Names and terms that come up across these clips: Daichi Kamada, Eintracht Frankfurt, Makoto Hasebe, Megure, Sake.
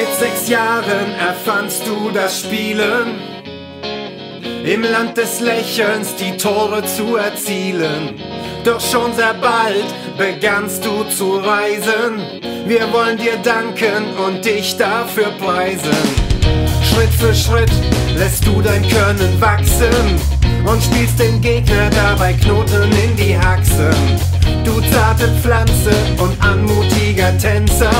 Mit 6 Jahren erfandst du das Spielen, im Land des Lächelns die Tore zu erzielen. Doch schon sehr bald begannst du zu reisen. Wir wollen dir danken und dich dafür preisen. Schritt für Schritt lässt du dein Können wachsen und spielst den Gegner dabei Knoten in die Haxen. Du zarte Pflanze und anmutiger Tänzer,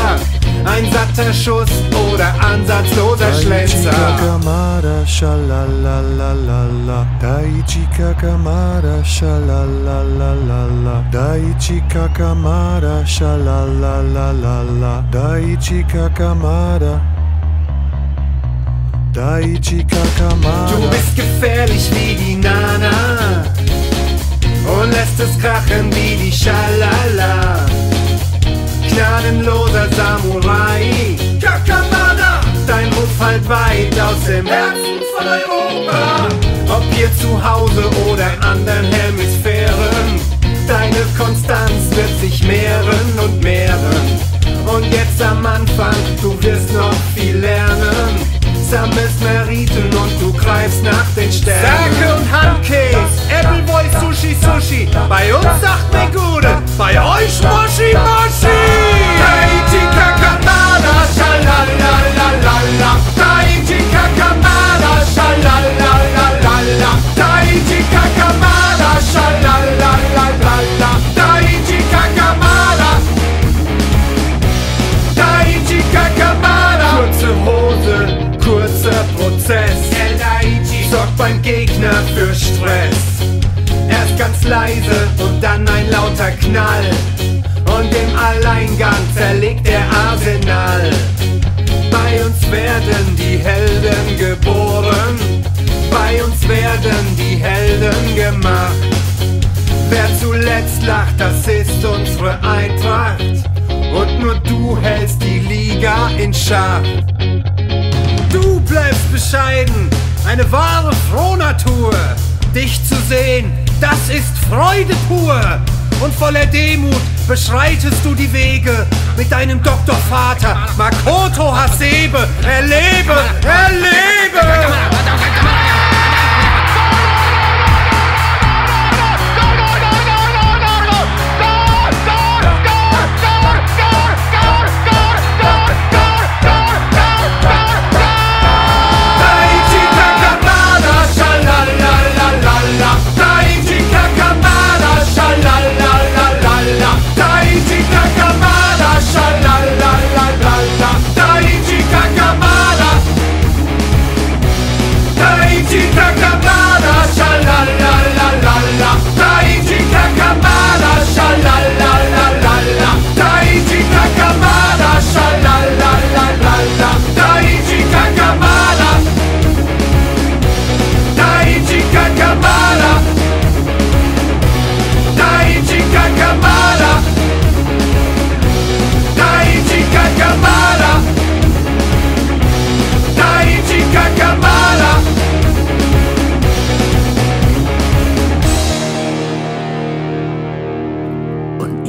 ein satter Schuss oder ansatzloser Schlenzer. Daichi Kamada, schalalalala. Daichi Kamada, schalalalala. Daichi Kamada, schalalalala. Daichi Kamada. Daichi Kamada. Du bist gefährlich wie die Nana und lässt es krachen wie die Schalala. Gnadenloser Samurai Kamada, dein Ruf halt weit aus dem Herzen von Europa. Ob hier zu Hause oder in anderen Hemisphären, deine Konstanz wird sich mehren und mehren. Und jetzt am Anfang, du wirst noch viel lernen, sammelst Meriten und du greifst nach den Sternen. Sake und Handcakes, Appleboy, Sushi, Sushi. Bei uns sagt Megure, bei euch Moshi, Moshi. Daichi Kamada, schalalalala. Daichi Kamada, schalalalala. Daichi Kamada, schalalalala. Daichi Kamada. Daichi Kamada. Kurze Hose, kurzer Prozess. Sorgt beim Gegner für Stress. Erst ganz leise und dann ein lauter Knall. Und im Alleingang zerlegt der Arsenal. Bei uns werden die Helden geboren. Bei uns werden die Helden gemacht. Wer zuletzt lacht, das ist unsere Eintracht. Und nur du hältst die Liga in Schach. Du bleibst bescheiden, eine wahre Frohnatur. Dich zu sehen, das ist Freude pur. Und voller Demut beschreitest du die Wege mit deinem Doktorvater Makoto Hasebe. Erlebe, erlebe!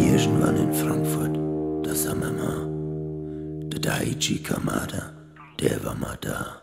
Irgendwann in Frankfurt, das Amama, der Daichi Kamada, der war mal da.